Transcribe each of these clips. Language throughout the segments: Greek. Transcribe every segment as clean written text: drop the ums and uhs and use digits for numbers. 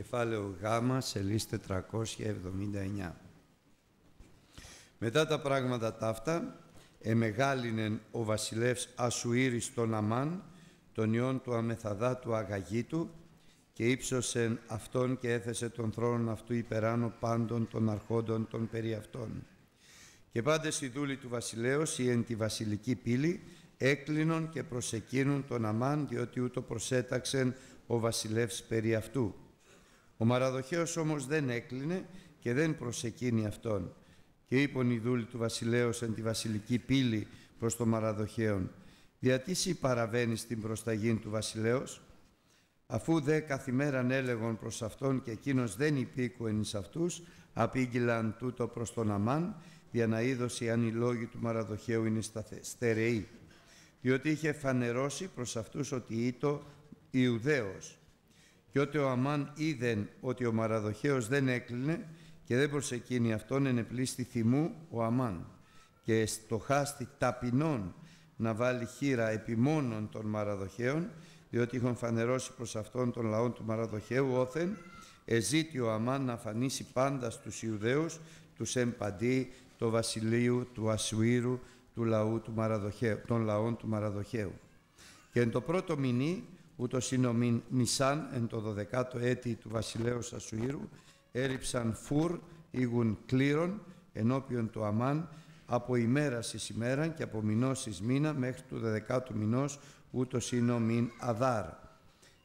κεφάλαιο Γ, σελίδα 479. Μετά τα πράγματα ταύτα, εμεγάλινεν ο βασιλεύς Ασσουήρης τον Αμάν, τον ιόν του Αμεθαδάτου Αγαγήτου, και ύψωσεν αυτόν και έθεσε τον θρόνον αυτού υπεράνω πάντων των αρχόντων των περί αυτών. Και πάντες οι δούλοι του βασιλέως ή εν τη βασιλική πύλη έκλεινον και προς εκείνον τον Αμάν, διότι ούτω προσέταξεν ο βασιλεύς περί αυτού. Ο Μαροδοχαῖος όμως δεν έκλεινε και δεν προσεκείνει αυτόν. Και είπον οι δούλοι του βασιλέως εν τη βασιλική πύλη προς τον Μαροδοχαίον, «Διατί σοι παραβαίνεις την προσταγήν του βασιλέως?» Αφού δε καθημέραν έλεγον προς αυτόν και εκείνος δεν υπήκουεν εις αυτούς, απήγγειλαν τούτο προς τον Αμάν, δια να είδωση αν οι λόγοι του Μαροδοχαίου είναι στερεοί. Διότι είχε φανερώσει προς αυτούς ότι ήτο Ιουδαίος. Και ότι ο Αμάν είδεν ότι ο Μαροδοχαίος δεν έκλεινε και δεν προσεκείνει αυτόν, ενεπλήστη θυμού ο Αμάν. Και στοχάστη ταπεινών να βάλει χείρα επί μόνον των Μαροδοχαίων, διότι είχαν φανερώσει προς αυτόν τον λαόν του Μαροδοχαίου, όθεν εζήτη ο Αμάν να φανίσει πάντα στους Ιουδαίους, τους εμπαντί, το βασιλείου, του Ασσουήρου, του λαού του Μαροδοχαίου, των λαών του Μαροδοχαίου. Και εν το πρώτο μηνύ, ούτως είναι ο Νησάν, εν το 12ο έτη του βασιλέως Ασσουήρου, έριψαν φούρ ήγουν κλήρων ενώπιον του Αμάν, από ημέρας εις ημέραν και από μηνός εις μήνα μέχρι του 12ου μηνός, ούτως είναι ο Αδάρ.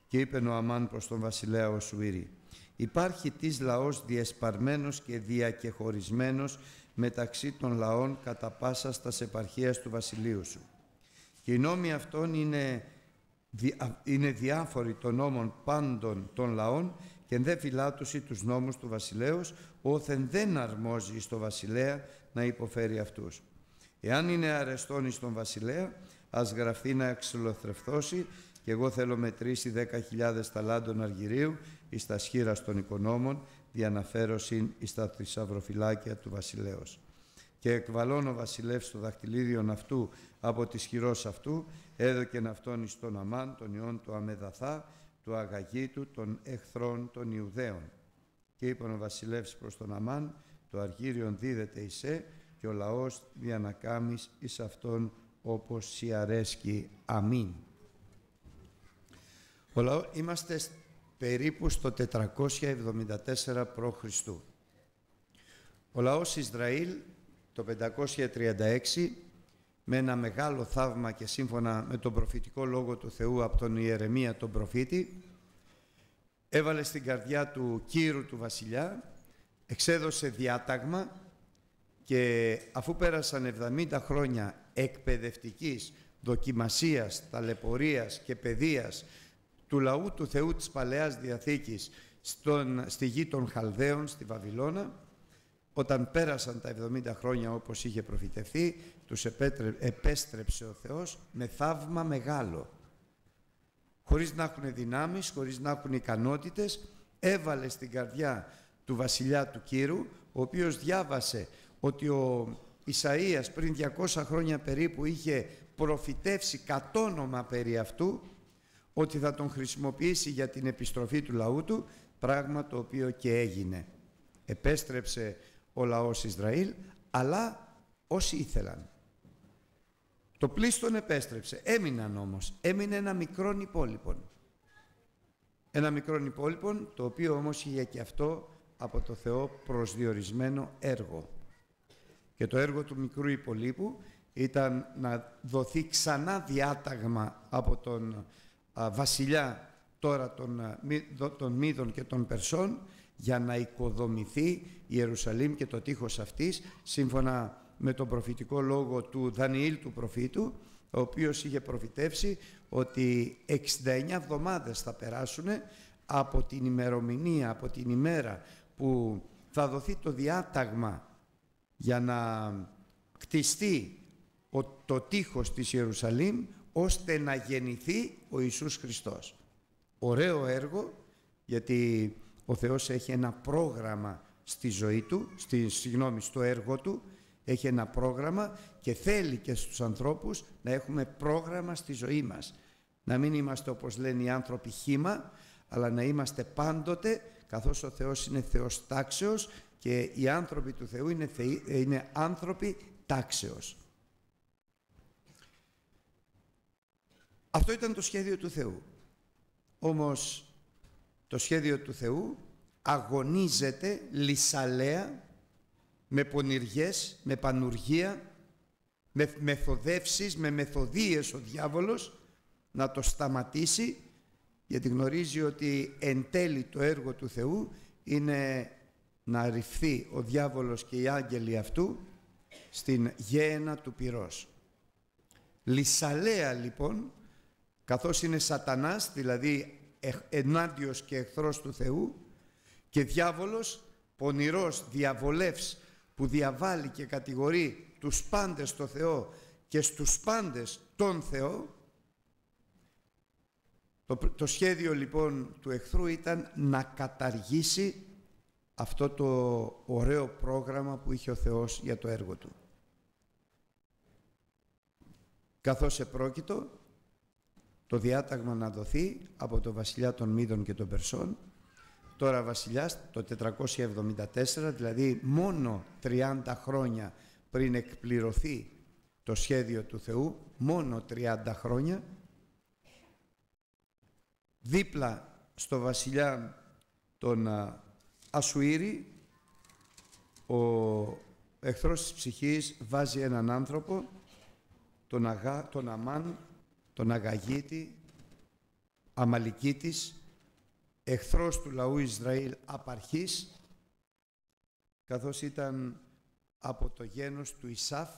Και είπεν ο Αμάν προς τον βασιλέα ο Σουήρη, «Υπάρχει της λαός διεσπαρμένος και διακεχωρισμένος μεταξύ των λαών κατά πάσα στας επαρχίας του βασιλείου σου. Και οι νόμοι αυτών είναι διάφοροι των νόμων πάντων των λαών, και δε φυλάτουση τους νόμους του βασιλέως, όθεν δεν αρμόζει στο βασιλέα να υποφέρει αυτούς. Εάν είναι αρεστόν εις τον βασιλέα, ας γραφθεί να εξολοθρευθώσει, και εγώ θέλω μετρήσει 10.000 ταλάντων αργυρίου εις τα σχήρας των οικονόμων, διαναφέρωσιν εις τα θησαυροφυλάκια του βασιλέως. Και εκβαλών ο βασιλεύς το δαχτυλίδιον αυτού από τη χειρός αυτού, έδωκεν αυτόν εις τον Αμάν, τον ιόν του Αμεδαθά, του Αγαγήτου, των εχθρών των Ιουδαίων. Και είπαν ο βασιλεύς προς τον Αμάν, το αργύριον δίδεται εισέ, και ο λαός διανακάμεις εις αυτόν όπως σοι αρέσκει. Αμήν». Είμαστε περίπου στο 474 π.Χ. Ο λαός Ισραήλ το 536, με ένα μεγάλο θαύμα και σύμφωνα με τον προφητικό λόγο του Θεού από τον Ιερεμία τον προφήτη, έβαλε στην καρδιά του Κύρου του βασιλιά, εξέδωσε διάταγμα, και αφού πέρασαν 70 χρόνια εκπαιδευτικής δοκιμασίας, ταλαιπωρίας και παιδείας του λαού του Θεού της Παλαιάς Διαθήκης στη γη των Χαλδαίων, στη Βαβυλώνα, όταν πέρασαν τα 70 χρόνια όπως είχε προφητευθεί, τους επέστρεψε ο Θεός με θαύμα μεγάλο. Χωρίς να έχουν δυνάμεις, χωρίς να έχουν ικανότητες, έβαλε στην καρδιά του βασιλιά του Κύρου, ο οποίος διάβασε ότι ο Ισαΐας πριν 200 χρόνια περίπου είχε προφητεύσει κατ' όνομα περί αυτού, ότι θα τον χρησιμοποιήσει για την επιστροφή του λαού του, πράγμα το οποίο και έγινε. Επέστρεψε ο λαός Ισραήλ, αλλά όσοι ήθελαν. Το πλείστον επέστρεψε, έμειναν όμως, έμεινε ένα μικρόν υπόλοιπον. Ένα μικρόν υπόλοιπον, το οποίο όμως είχε και αυτό από το Θεό προσδιορισμένο έργο. Και το έργο του μικρού υπολείπου ήταν να δοθεί ξανά διάταγμα από τον βασιλιά τώρα των Μήδων και των Περσών, για να οικοδομηθεί η Ιερουσαλήμ και το τείχος αυτής, σύμφωνα με τον προφητικό λόγο του Δανιήλ του προφήτου, ο οποίος είχε προφητεύσει ότι 69 εβδομάδες θα περάσουν από την ημερομηνία, από την ημέρα που θα δοθεί το διάταγμα για να κτιστεί το τείχος της Ιερουσαλήμ, ώστε να γεννηθεί ο Ιησούς Χριστός. Ωραίο έργο, γιατί ο Θεός έχει ένα πρόγραμμα στη ζωή του, στο έργο του, έχει ένα πρόγραμμα, και θέλει και στους ανθρώπους να έχουμε πρόγραμμα στη ζωή μας. Να μην είμαστε, όπως λένε οι άνθρωποι, χήμα, αλλά να είμαστε πάντοτε καθώς ο Θεός είναι Θεός τάξεως και οι άνθρωποι του Θεού είναι, είναι άνθρωποι τάξεως. Αυτό ήταν το σχέδιο του Θεού. Όμως το σχέδιο του Θεού αγωνίζεται λυσαλέα, με πονηριές, με πανουργία, με μεθοδεύσεις, με μεθοδίες ο διάβολος να το σταματήσει, γιατί γνωρίζει ότι εν τέλει το έργο του Θεού είναι να ρυφθεί ο διάβολος και οι άγγελοι αυτού στην γέαινα του πυρός. Λυσαλέα λοιπόν, καθώς είναι σατανάς, δηλαδή ενάντιος και εχθρός του Θεού, και διάβολος, πονηρός διαβολεύς που διαβάλλει και κατηγορεί τους πάντες στο Θεό και στους πάντες τον Θεό. Το σχέδιο λοιπόν του εχθρού ήταν να καταργήσει αυτό το ωραίο πρόγραμμα που είχε ο Θεός για το έργο του. Καθώς επρόκειτο το διάταγμα να δοθεί από το βασιλιά των Μήδων και των Περσών, τώρα βασιλιάς, το 474, δηλαδή μόνο 30 χρόνια πριν εκπληρωθεί το σχέδιο του Θεού, μόνο 30 χρόνια, δίπλα στο βασιλιά τον Ασσουήρη, ο εχθρός της ψυχής βάζει έναν άνθρωπο, τον Αμάν, τον Αγαγήτη, Αμαλικίτης, εχθρός του λαού Ισραήλ απαρχής, καθώς ήταν από το γένος του Ησαύ,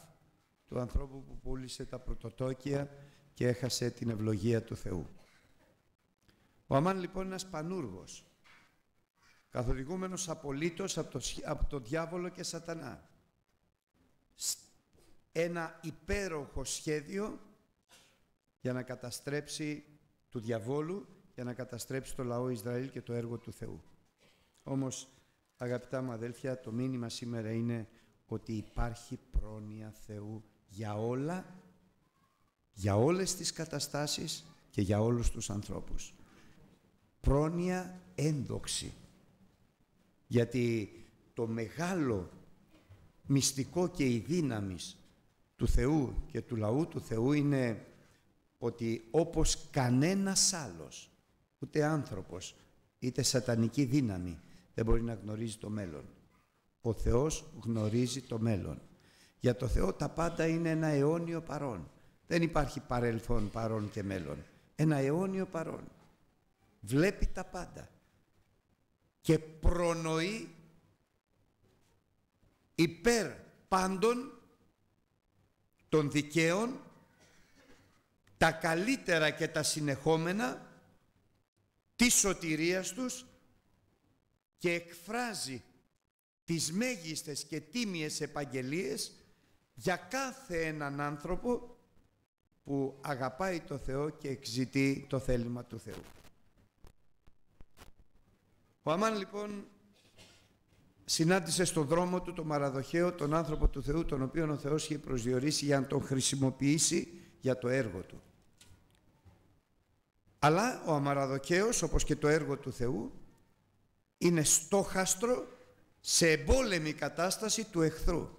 του ανθρώπου που πούλησε τα πρωτοτόκια και έχασε την ευλογία του Θεού. Ο Αμάν λοιπόν είναι ένας πανούργος, καθοδηγούμενος απολύτως από το διάβολο και σατανά. Ένα υπέροχο σχέδιο για να καταστρέψει του διαβόλου, για να καταστρέψει το λαό Ισραήλ και το έργο του Θεού. Όμως, αγαπητά μου αδέλφια, το μήνυμα σήμερα είναι ότι υπάρχει πρόνοια Θεού για όλα, για όλες τις καταστάσεις και για όλους τους ανθρώπους. Πρόνοια ένδοξη. Γιατί το μεγάλο μυστικό και η δύναμη του Θεού και του λαού του Θεού είναι ότι όπως κανένας άλλος, ούτε άνθρωπος, είτε σατανική δύναμη δεν μπορεί να γνωρίζει το μέλλον. Ο Θεός γνωρίζει το μέλλον. Για το Θεό τα πάντα είναι ένα αιώνιο παρόν. Δεν υπάρχει παρελθόν, παρόν και μέλλον. Ένα αιώνιο παρόν. Βλέπει τα πάντα. Και προνοεί υπέρ πάντων των δικαίων τα καλύτερα και τα συνεχόμενα της σωτηρίας τους και εκφράζει τις μέγιστες και τίμιες επαγγελίες για κάθε έναν άνθρωπο που αγαπάει το Θεό και εξητεί το θέλημα του Θεού. Ο Αμάν λοιπόν συνάντησε στον δρόμο του το Μαροδοχααίο, τον άνθρωπο του Θεού, τον οποίο ο Θεός είχε προσδιορίσει για να τον χρησιμοποιήσει για το έργο του. Αλλά ο Μαροδοχααίος, όπως και το έργο του Θεού, είναι στόχαστρο σε εμπόλεμη κατάσταση του εχθρού.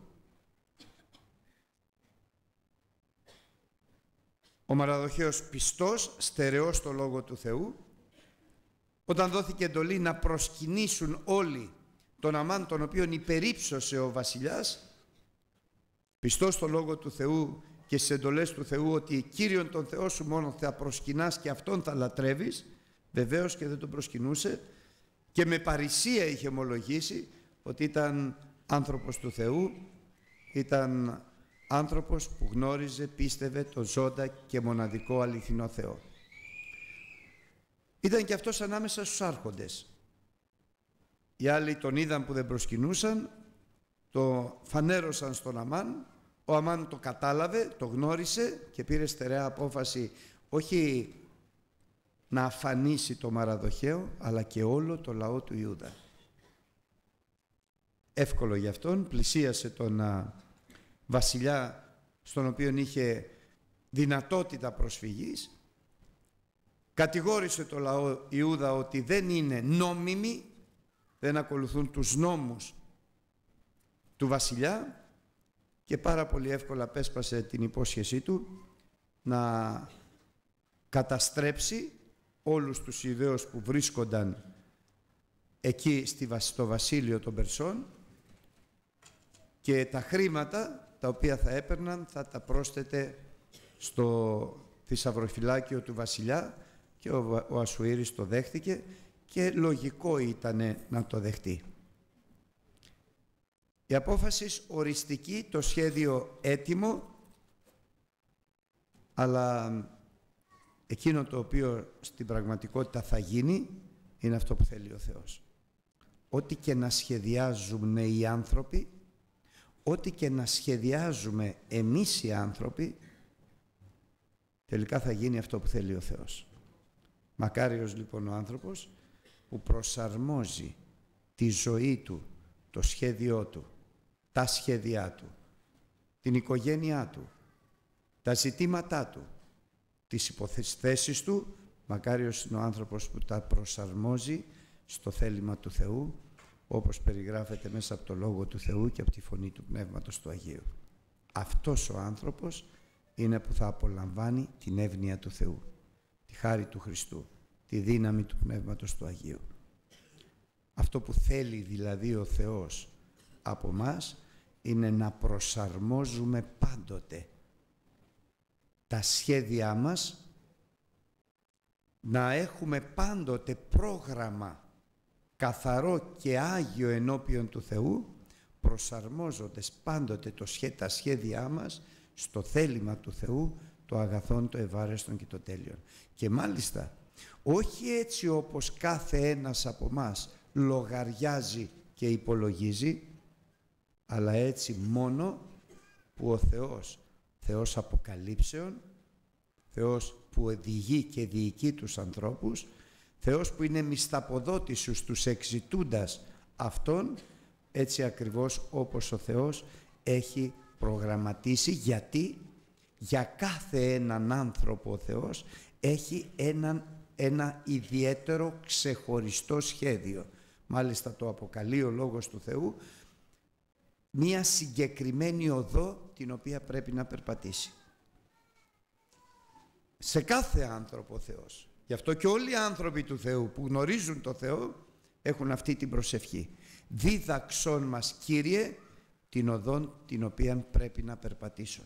Ο Μαροδοχααίος πιστός, στερεός στο λόγο του Θεού, όταν δόθηκε εντολή να προσκυνήσουν όλοι τον Αμάν, τον οποίον υπερύψωσε ο βασιλιάς, πιστός στο λόγο του Θεού και στις εντολές του Θεού, ότι Κύριον τον Θεό σου μόνο θα προσκυνάς και αυτόν θα λατρεύεις, βεβαίως και δεν τον προσκυνούσε, και με παρησία είχε ομολογήσει ότι ήταν άνθρωπος του Θεού, ήταν άνθρωπος που γνώριζε, πίστευε τον ζώντα και μοναδικό αληθινό Θεό. Ήταν και αυτός ανάμεσα στους άρχοντες. Οι άλλοι τον είδαν που δεν προσκυνούσαν, το φανέρωσαν στον Αμάν. Ο Αμάν το κατάλαβε, το γνώρισε και πήρε στερεά απόφαση όχι να αφανίσει το Μαροδοχααίο, αλλά και όλο το λαό του Ιούδα. Εύκολο για αυτόν, πλησίασε τον βασιλιά στον οποίο είχε δυνατότητα προσφυγής, κατηγόρησε το λαό Ιούδα ότι δεν είναι νόμιμοι δεν ακολουθούν τους νόμους του βασιλιά και πάρα πολύ εύκολα απέσπασε την υπόσχεσή του να καταστρέψει όλους τους Ιουδαίους που βρίσκονταν εκεί στο βασίλειο των Περσών και τα χρήματα τα οποία θα έπαιρναν θα τα πρόσθετε στο θησαυροφυλάκιο του βασιλιά και ο Ασσουήρης το δέχτηκε και λογικό ήταν να το δεχτεί. Η απόφαση οριστική, το σχέδιο έτοιμο, αλλά εκείνο το οποίο στην πραγματικότητα θα γίνει είναι αυτό που θέλει ο Θεός. Ό,τι και να σχεδιάζουν οι άνθρωποι, ό,τι και να σχεδιάζουμε εμείς οι άνθρωποι, τελικά θα γίνει αυτό που θέλει ο Θεός. Μακάριος λοιπόν ο άνθρωπος που προσαρμόζει τη ζωή του, το σχέδιό του, τα σχέδιά του, την οικογένειά του, τα ζητήματά του, τις υποθέσεις του, μακάριος είναι ο άνθρωπος που τα προσαρμόζει στο θέλημα του Θεού, όπως περιγράφεται μέσα από το Λόγο του Θεού και από τη φωνή του Πνεύματος του Αγίου. Αυτός ο άνθρωπος είναι που θα απολαμβάνει την εύνοια του Θεού, τη χάρη του Χριστού, τη δύναμη του Πνεύματος του Αγίου. Αυτό που θέλει δηλαδή ο Θεός από μας είναι να προσαρμόζουμε πάντοτε τα σχέδιά μας, να έχουμε πάντοτε πρόγραμμα καθαρό και άγιο ενώπιον του Θεού, προσαρμόζοντας πάντοτε τα σχέδιά μας στο θέλημα του Θεού, το αγαθόν, το ευάρεστον και το τέλειον. Και μάλιστα όχι έτσι όπως κάθε ένας από μας λογαριάζει και υπολογίζει, αλλά έτσι μόνο που ο Θεός, Θεός αποκαλύψεων, Θεός που οδηγεί και διοικεί τους ανθρώπους, Θεός που είναι μισθαποδότης στους εξητούντας αυτόν, έτσι ακριβώς όπως ο Θεός έχει προγραμματίσει, γιατί για κάθε έναν άνθρωπο ο Θεός έχει ένα ιδιαίτερο ξεχωριστό σχέδιο. Μάλιστα το αποκαλεί ο Λόγος του Θεού μία συγκεκριμένη οδό την οποία πρέπει να περπατήσει. Σε κάθε άνθρωπο ο Θεός. Γι' αυτό και όλοι οι άνθρωποι του Θεού που γνωρίζουν το Θεό έχουν αυτή την προσευχή. Δίδαξόν μας Κύριε την οδόν την οποία πρέπει να περπατήσω.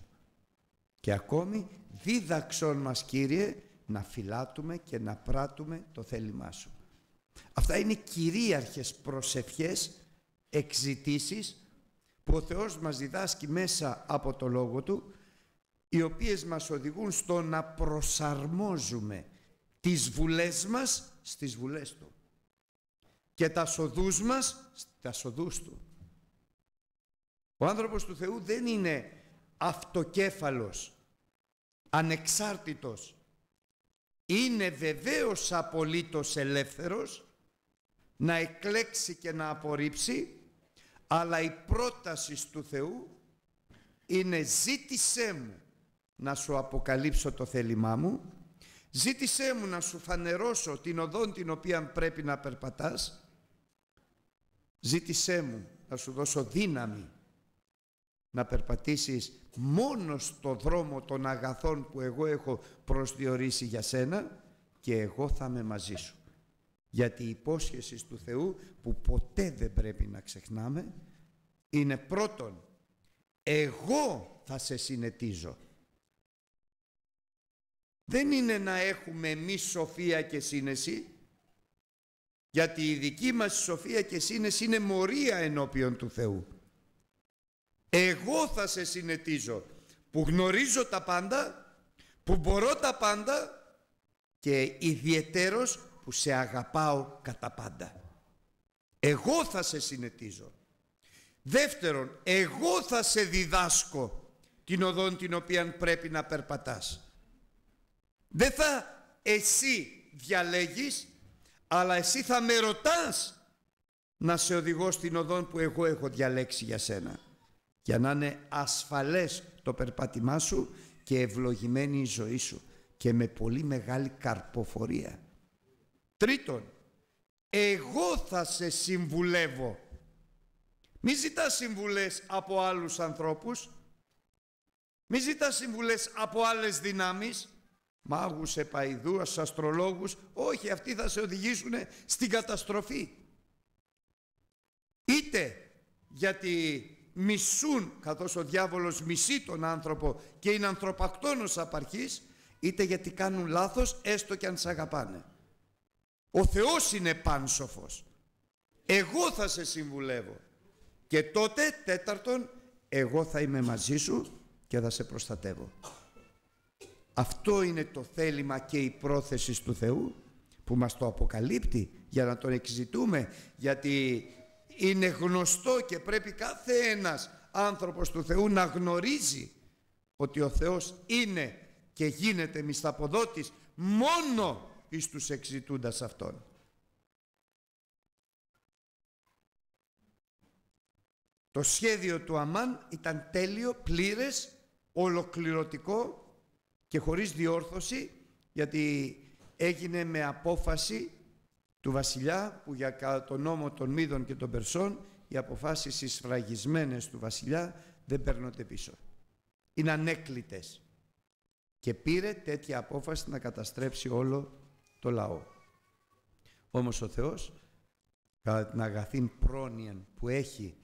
Και ακόμη δίδαξόν μας Κύριε να φυλάτουμε και να πράττουμε το θέλημά σου. Αυτά είναι κυρίαρχες προσευχές, εξητήσεις που ο Θεός μας διδάσκει μέσα από το Λόγο Του, οι οποίες μας οδηγούν στο να προσαρμόζουμε τις βουλές μας στις βουλές Του και τα σοδούς μας στα σοδούς Του. Ο άνθρωπος του Θεού δεν είναι αυτοκέφαλος, ανεξάρτητος. Είναι βεβαίως απολύτως ελεύθερος να εκλέξει και να απορρίψει, αλλά η πρόταση του Θεού είναι ζήτησέ μου να σου αποκαλύψω το θέλημά μου, ζήτησέ μου να σου φανερώσω την οδόν την οποία πρέπει να περπατάς, ζήτησέ μου να σου δώσω δύναμη να περπατήσεις μόνο στο δρόμο των αγαθών που εγώ έχω προσδιορίσει για σένα και εγώ θα είμαι μαζί σου. Γιατί η υπόσχεση του Θεού που ποτέ δεν πρέπει να ξεχνάμε είναι πρώτον εγώ θα σε συνετίζω. Δεν είναι να έχουμε εμείς σοφία και σύνεση, γιατί η δική μας σοφία και σύνεση είναι μορία ενώπιον του Θεού. Εγώ θα σε συνετίζω που γνωρίζω τα πάντα, που μπορώ τα πάντα και ιδιαιτέρως που σε αγαπάω κατά πάντα. Εγώ θα σε συνετίζω. Δεύτερον, εγώ θα σε διδάσκω την οδόν την οποία πρέπει να περπατάς. Δεν θα εσύ διαλέγεις, αλλά εσύ θα με ρωτάς να σε οδηγώ στην οδόν που εγώ έχω διαλέξει για σένα, για να είναι ασφαλές το περπάτημά σου και ευλογημένη η ζωή σου και με πολύ μεγάλη καρποφορία. Τρίτον, εγώ θα σε συμβουλεύω. Μη ζητάς συμβουλές από άλλους ανθρώπους, μη ζητάς συμβουλές από άλλες δυνάμεις, μάγους, επαηδούς, αστρολόγους. Όχι, αυτοί θα σε οδηγήσουν στην καταστροφή. Είτε γιατί μισούν, καθώς ο διάβολος μισεί τον άνθρωπο και είναι ανθρωπακτώνος απαρχής, είτε γιατί κάνουν λάθος, έστω και αν σ' αγαπάνε. Ο Θεός είναι πάνσοφος. Εγώ θα σε συμβουλεύω. Και τότε, τέταρτον, εγώ θα είμαι μαζί σου και θα σε προστατεύω. Αυτό είναι το θέλημα και η πρόθεση του Θεού που μας το αποκαλύπτει για να τον εξητούμε, γιατί είναι γνωστό και πρέπει κάθε ένας άνθρωπος του Θεού να γνωρίζει ότι ο Θεός είναι και γίνεται μισθαποδότης μόνο εις τους εξητούντας αυτόν. Το σχέδιο του Αμάν ήταν τέλειο, πλήρες, ολοκληρωτικό και χωρίς διόρθωση, γιατί έγινε με απόφαση του βασιλιά, που για τον νόμο των Μήδων και των Περσών οι αποφάσεις εισφραγισμένες του βασιλιά δεν παίρνονται πίσω. Είναι ανέκλητες. Και πήρε τέτοια απόφαση να καταστρέψει όλο το λαό. Όμως ο Θεός, κατά την αγαθήν πρόνοιαν που έχει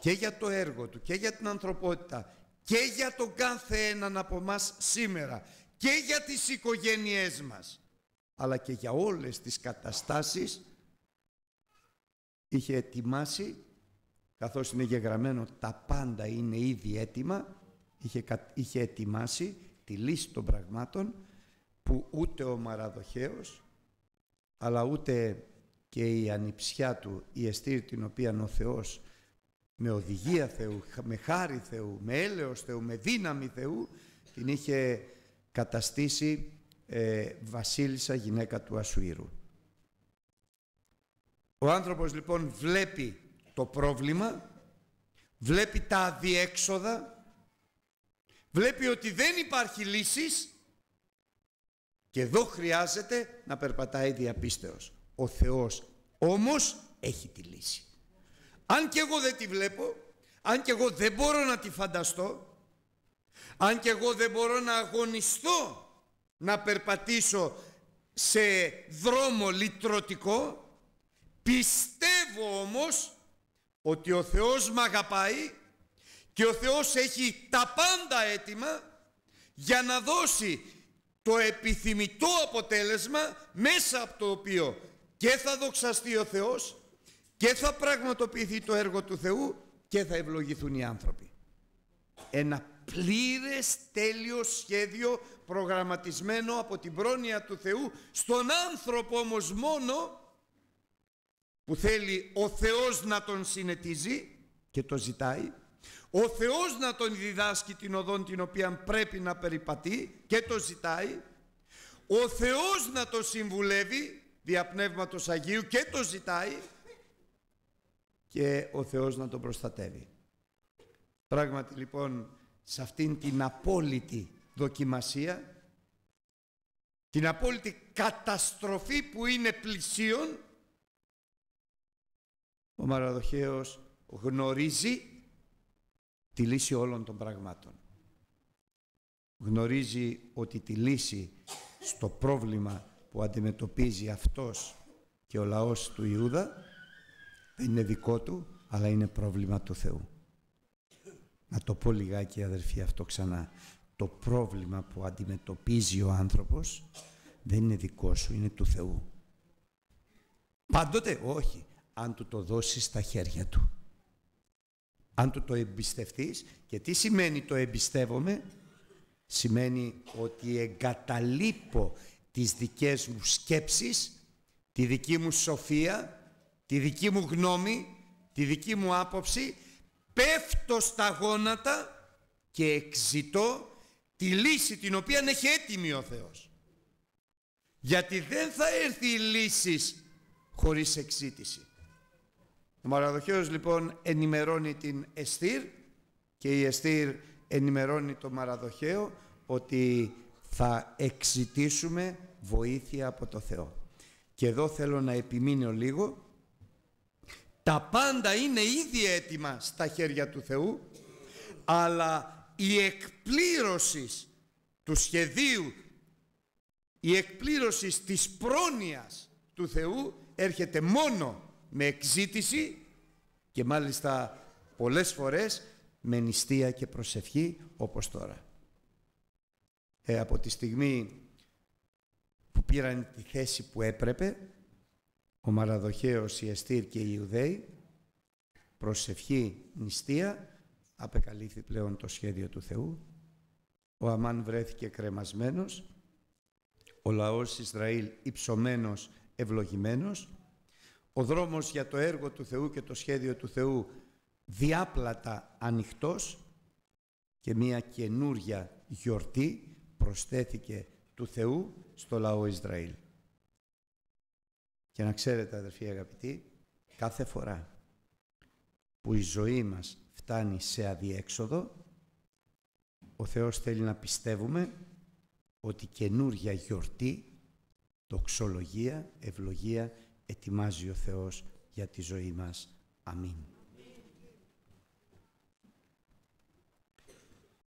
και για το έργο του και για την ανθρωπότητα και για τον κάθε έναν από εμάς σήμερα και για τις οικογένειές μας, αλλά και για όλες τις καταστάσεις, είχε ετοιμάσει, καθώς είναι γεγραμμένο τα πάντα είναι ήδη έτοιμα, είχε ετοιμάσει τη λύση των πραγμάτων που ούτε ο Μαροδοχαῖος, αλλά ούτε και η ανιψιά του, η Εσθήρ, την οποία ο Θεός με οδηγία Θεού, με χάρη Θεού, με έλεος Θεού, με δύναμη Θεού, την είχε καταστήσει βασίλισσα γυναίκα του Ασσουήρου. Ο άνθρωπος λοιπόν βλέπει το πρόβλημα, βλέπει τα αδιέξοδα, βλέπει ότι δεν υπάρχει λύσης και εδώ χρειάζεται να περπατάει διαπίστεως. Ο Θεός όμως έχει τη λύση. Αν και εγώ δεν τη βλέπω, αν και εγώ δεν μπορώ να τη φανταστώ, αν και εγώ δεν μπορώ να αγωνιστώ να περπατήσω σε δρόμο λυτρωτικό, πιστεύω όμως ότι ο Θεός μ' αγαπάει και ο Θεός έχει τα πάντα έτοιμα για να δώσει το επιθυμητό αποτέλεσμα, μέσα από το οποίο και θα δοξαστεί ο Θεός και θα πραγματοποιηθεί το έργο του Θεού και θα ευλογηθούν οι άνθρωποι. Ένα πλήρες τέλειο σχέδιο, προγραμματισμένο από την πρόνοια του Θεού, στον άνθρωπο όμως μόνο, που θέλει ο Θεός να τον συνετίζει και το ζητάει, ο Θεός να τον διδάσκει την οδόν την οποία πρέπει να περιπατεί και το ζητάει, ο Θεός να τον συμβουλεύει δια Πνεύματος Αγίου και το ζητάει, και ο Θεός να τον προστατεύει. Πράγματι λοιπόν, σε αυτήν την απόλυτη δοκιμασία, την απόλυτη καταστροφή που είναι πλησίον, ο Μαροδοχαῖος γνωρίζει τη λύση όλων των πραγμάτων. Γνωρίζει ότι τη λύση στο πρόβλημα που αντιμετωπίζει αυτός και ο λαός του Ιούδα δεν είναι δικό του, αλλά είναι πρόβλημα του Θεού. Να το πω λιγάκι, αδερφοί, αυτό ξανά. Το πρόβλημα που αντιμετωπίζει ο άνθρωπος δεν είναι δικό σου, είναι του Θεού. Πάντοτε, όχι, αν του το δώσεις στα χέρια του. Αν του το εμπιστευτείς. Και τι σημαίνει το εμπιστεύομαι? Σημαίνει ότι εγκαταλείπω τις δικές μου σκέψεις, τη δική μου σοφία, τη δική μου γνώμη, τη δική μου άποψη, πέφτω στα γόνατα και εξητώ τη λύση την οποία έχει έτοιμη ο Θεός. Γιατί δεν θα έρθει η λύση χωρίς εξήτηση. Ο Μαροδοχαῖος λοιπόν ενημερώνει την Εσθήρ και η Εσθήρ ενημερώνει τον Μαροδοχαίο ότι θα εξητήσουμε βοήθεια από το Θεό. και εδώ θέλω να επιμείνω λίγο, τα πάντα είναι ήδη έτοιμα στα χέρια του Θεού, αλλά η εκπλήρωση του σχεδίου, η εκπλήρωση της πρόνοιας του Θεού έρχεται μόνο με εξήτηση και μάλιστα πολλές φορές με νηστεία και προσευχή, όπως τώρα. Από τη στιγμή που πήραν τη θέση που έπρεπε, ο Μαροδοχαῖος, η Εσθήρ και οι Ιουδαίοι, προσευχή, νηστεία, απεκαλύφθη πλέον το σχέδιο του Θεού. Ο Αμάν βρέθηκε κρεμασμένος, ο λαός Ισραήλ υψωμένος, ευλογημένος. Ο δρόμος για το έργο του Θεού και το σχέδιο του Θεού διάπλατα ανοιχτός, και μια καινούρια γιορτή προσθέθηκε του Θεού στο λαό Ισραήλ. Και να ξέρετε, αδερφοί αγαπητοί, κάθε φορά που η ζωή μας φτάνει σε αδιέξοδο, ο Θεός θέλει να πιστεύουμε ότι καινούρια γιορτή, τοξολογία, ευλογία ετοιμάζει ο Θεός για τη ζωή μας. Αμήν.